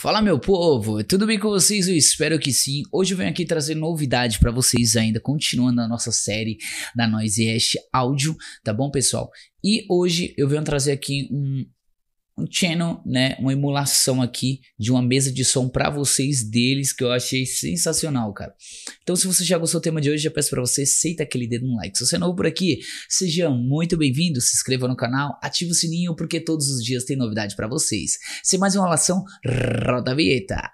Fala meu povo, tudo bem com vocês? Eu espero que sim. Hoje eu venho aqui trazer novidade para vocês ainda, continuando a nossa série da NoiseAsh áudio, tá bom pessoal? E hoje eu venho trazer aqui um channel, né, uma emulação aqui de uma mesa de som para vocês deles, que eu achei sensacional, cara. Então se você já gostou do tema de hoje, já peço para você, aceita aquele dedo no like. Se você é novo por aqui, seja muito bem-vindo, se inscreva no canal, ative o sininho, porque todos os dias tem novidade para vocês. Sem mais uma enrolação, roda a vinheta!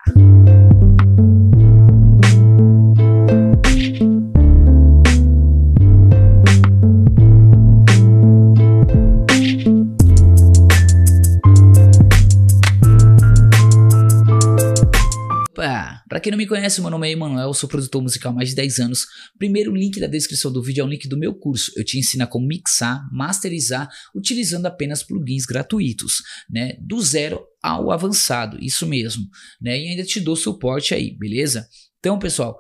Para quem não me conhece, meu nome é Emanuel, sou produtor musical há mais de 10 anos. Primeiro link da descrição do vídeo é o link do meu curso. Eu te ensino como mixar, masterizar, utilizando apenas plugins gratuitos, né? Do zero ao avançado, isso mesmo, né? E ainda te dou suporte aí, beleza? Então, pessoal,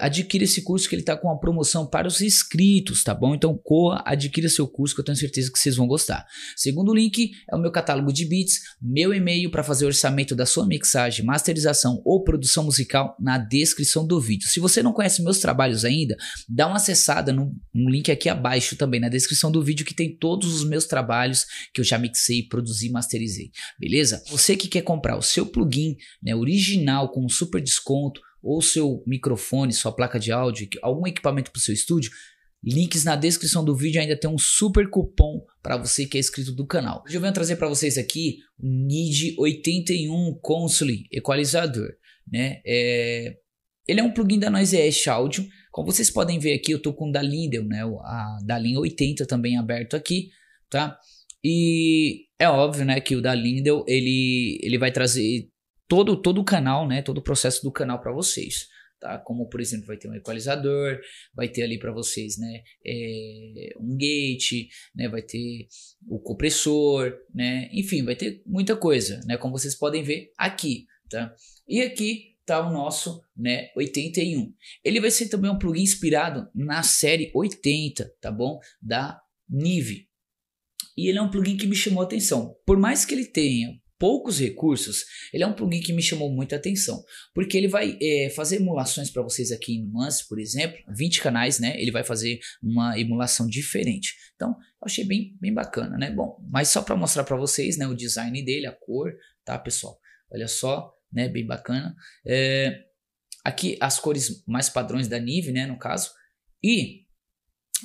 adquira esse curso que ele tá com uma promoção para os inscritos, tá bom? Então corra, adquira seu curso que eu tenho certeza que vocês vão gostar. Segundo link é o meu catálogo de beats, meu e-mail para fazer o orçamento da sua mixagem, masterização ou produção musical na descrição do vídeo. Se você não conhece meus trabalhos ainda, dá uma acessada no link aqui abaixo também na descrição do vídeo que tem todos os meus trabalhos que eu já mixei, produzi, masterizei, beleza? Você que quer comprar o seu plugin, né, original com um super desconto, ou seu microfone, sua placa de áudio, algum equipamento para o seu estúdio, links na descrição do vídeo, ainda tem um super cupom para você que é inscrito do canal. Hoje eu venho trazer para vocês aqui o NEED 81 Console Equalizador, né? Ele é um plugin da NoiseAsh Audio, como vocês podem ver aqui eu estou com o da Lindell, né? A da linha 80 também aberto aqui, tá? E é óbvio, né, que o da Lindell ele vai trazer todo o canal, né? Todo o processo do canal para vocês, tá? Como, por exemplo, vai ter um equalizador, vai ter ali para vocês, né? Um gate, né? Vai ter o compressor, né? Enfim, vai ter muita coisa, né? Como vocês podem ver aqui, tá? E aqui tá o nosso, né? 81. Ele vai ser também um plugin inspirado na série 80, tá bom? Da Neve. E ele é um plugin que me chamou a atenção. Por mais que ele tenha poucos recursos, ele é um plugin que me chamou muita atenção, porque ele vai fazer emulações para vocês aqui em nuance, por exemplo, 20 canais, né? Ele vai fazer uma emulação diferente. Então, eu achei bem bacana, né? Bom, mas só para mostrar para vocês, né, o design dele, a cor, tá, pessoal? Olha só, né? Bem bacana. Aqui as cores mais padrões da Neve, né, no caso. E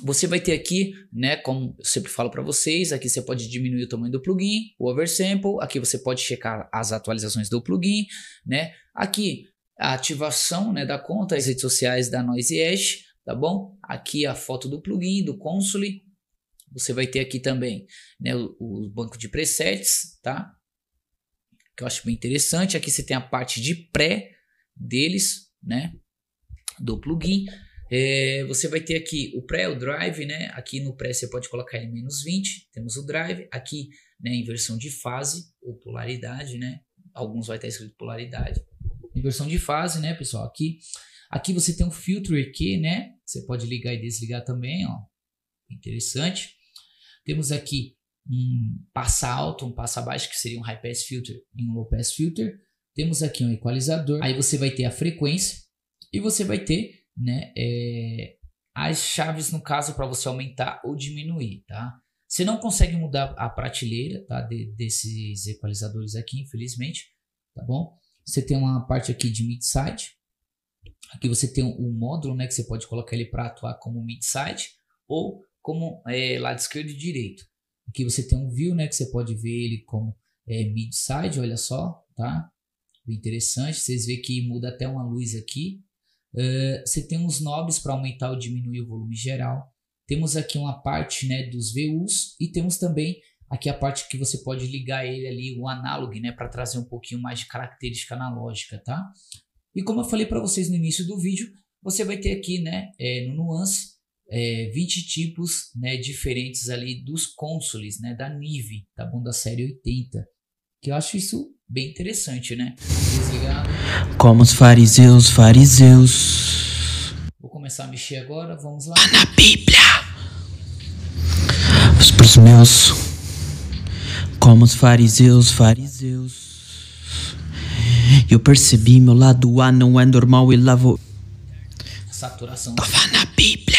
você vai ter aqui, né, como eu sempre falo para vocês, aqui você pode diminuir o tamanho do plugin, o oversample, aqui você pode checar as atualizações do plugin, né? Aqui a ativação, né, da conta, as redes sociais da NoiseAsh, tá bom? Aqui a foto do plugin, do console. Você vai ter aqui também, né, o banco de presets, tá? Que eu acho bem interessante. Aqui você tem a parte de pré deles, né, do plugin. Você vai ter aqui o pré, o drive, né? Aqui no pré você pode colocar ele -20, temos o drive, aqui, né, inversão de fase ou polaridade, né? Alguns vai estar escrito polaridade. Inversão de fase, né, pessoal? Aqui você tem um filtro EQ, né? Você pode ligar e desligar também, ó. Interessante. Temos aqui um passa alto, um passa baixo, que seria um high pass filter e um low pass filter. Temos aqui um equalizador. Aí você vai ter a frequência e você vai ter, né, as chaves no caso para você aumentar ou diminuir, tá? Você não consegue mudar a prateleira, tá, desses equalizadores aqui, infelizmente, tá bom? Você tem uma parte aqui de mid-side, aqui você tem um módulo, né, que você pode colocar ele para atuar como mid-side ou como lado esquerdo e direito. Aqui você tem um view, né, que você pode ver ele como mid-side, olha só, tá? Interessante, vocês veem que muda até uma luz aqui. Você tem uns knobs para aumentar ou diminuir o volume geral. Temos aqui uma parte, né, dos VUs e temos também aqui a parte que você pode ligar ele ali, o analog, né, para trazer um pouquinho mais de característica analógica, tá? E como eu falei para vocês no início do vídeo, você vai ter aqui, né, no nuance 20 tipos, né, diferentes ali dos consoles, né, da Neve, tá bom? Da série 80, que eu acho isso bem interessante, né? Desligado. Como os fariseus. Vou começar a mexer agora, vamos lá. Tá na Bíblia. Os pros meus. Como os fariseus. Eu percebi, meu lado A não é normal e lá vou... Saturação. Tava na Bíblia.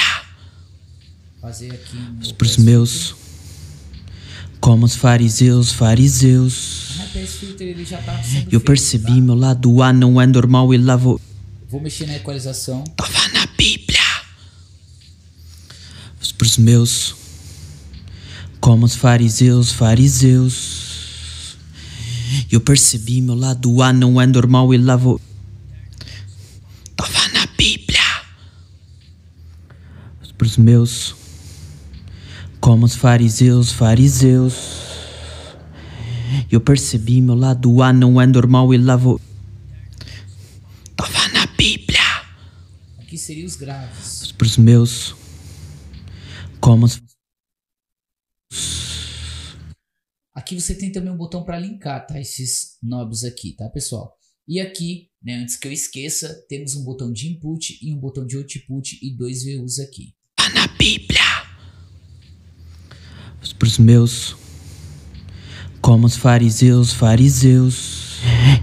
Fazer aqui no pros meus... Como os fariseus. Eu percebi, meu lado A não é normal e lá vou... Vou mexer na equalização. Tava na Bíblia. Pros meus... Como os fariseus. Eu percebi, meu lado A não é normal e lá vou... Tava na Bíblia. Pros meus... Como os fariseus. Eu percebi, meu lado A não é normal e lá vou... Tava na Bíblia. Aqui seriam os graves. Pros meus... Como os... Aqui você tem também um botão para linkar, tá? Esses knobs aqui, tá, pessoal? E aqui, né, antes que eu esqueça, temos um botão de input e um botão de output e dois VUs aqui. Tá na Bíblia. Pros meus... Como os fariseus.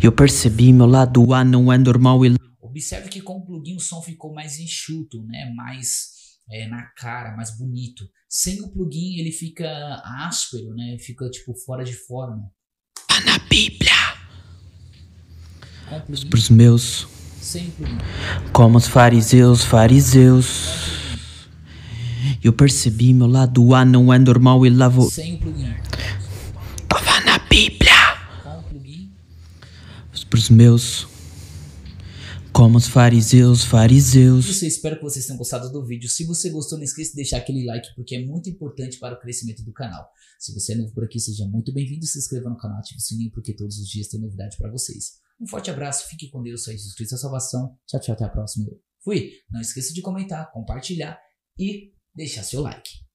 Eu percebi, meu lado A não é normal e... Observe que com o plugin o som ficou mais enxuto, né? Mais... na cara, mais bonito. Sem o plugin ele fica áspero, né? Fica tipo fora de forma. Tá na Bíblia. Pros meus... Sem plugin. Como os fariseus. Eu percebi, meu lado A não é normal e lá vou... Sem o plugin. Tava na Bíblia. Com o plugin. Pros meus... Como os fariseus. Eu espero que vocês tenham gostado do vídeo. Se você gostou, não esqueça de deixar aquele like, porque é muito importante para o crescimento do canal. Se você é novo por aqui, seja muito bem-vindo. Se inscreva no canal, ative o sininho, porque todos os dias tem novidade para vocês. Um forte abraço, fique com Deus, só Jesus Cristo, a salvação. Tchau, tchau, até a próxima. Fui! Não esqueça de comentar, compartilhar e deixar seu like.